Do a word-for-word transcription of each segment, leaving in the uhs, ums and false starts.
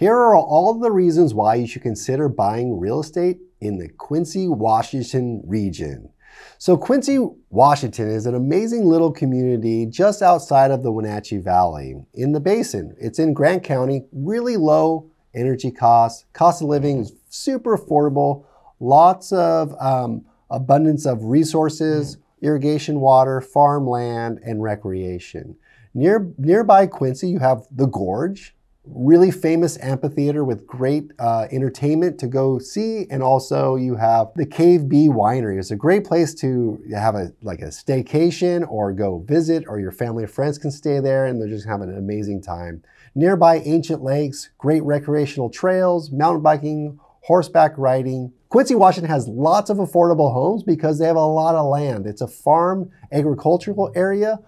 Here are all the reasons why you should consider buying real estate in the Quincy, Washington region. So Quincy, Washington is an amazing little community just outside of the Wenatchee Valley in the basin. It's in Grant County, really low energy costs, cost of living is super affordable, lots of um, abundance of resources, irrigation water, farmland, and recreation. Near, nearby Quincy, you have the Gorge, really famous amphitheater with great uh, entertainment to go see. And also you have the Cave B Winery. It's a great place to have a like a staycation or go visit, or your family and friends can stay there and they're just having an amazing time. Nearby ancient lakes, great recreational trails, mountain biking, horseback riding. Quincy, Washington has lots of affordable homes because they have a lot of land. It's a farm agricultural area,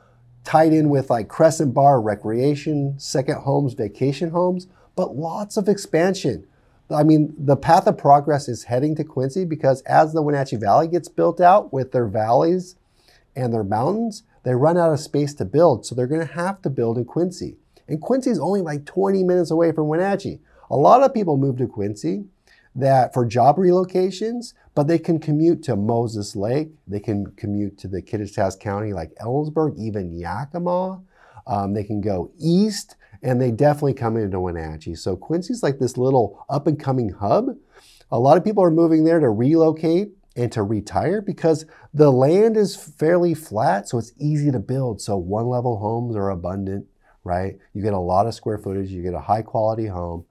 tied in with like Crescent Bar, recreation, second homes, vacation homes, but lots of expansion. I mean, the path of progress is heading to Quincy because as the Wenatchee Valley gets built out with their valleys and their mountains, they run out of space to build. So they're gonna have to build in Quincy. And Quincy is only like twenty minutes away from Wenatchee. A lot of people move to Quincy that for job relocations, but they can commute to Moses Lake. They can commute to the Kittitas County, like Ellensburg, even Yakima. Um, they can go east, and they definitely come into Wenatchee. So Quincy's like this little up-and-coming hub. A lot of people are moving there to relocate and to retire because the land is fairly flat, so it's easy to build. So one-level homes are abundant, right? You get a lot of square footage. You get a high-quality home.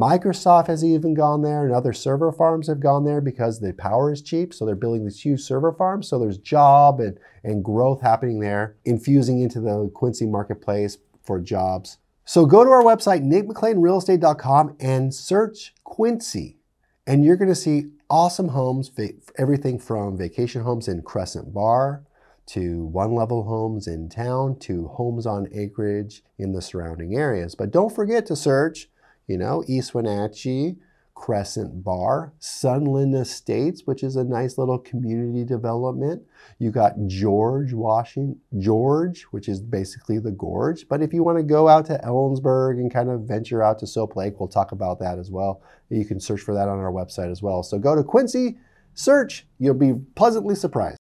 Microsoft has even gone there, and other server farms have gone there because the power is cheap. So they're building these huge server farms. So there's job and, and growth happening there, infusing into the Quincy marketplace for jobs. So go to our website, nick mclean real estate dot com, and search Quincy. And you're going to see awesome homes, everything from vacation homes in Crescent Bar to one-level homes in town to homes on acreage in the surrounding areas. But don't forget to search, you know, East Wenatchee, Crescent Bar, Sunland Estates, which is a nice little community development. You got George, Washington, George, which is basically the Gorge. But if you want to go out to Ellensburg and kind of venture out to Soap Lake, we'll talk about that as well. You can search for that on our website as well. So go to Quincy, search, you'll be pleasantly surprised.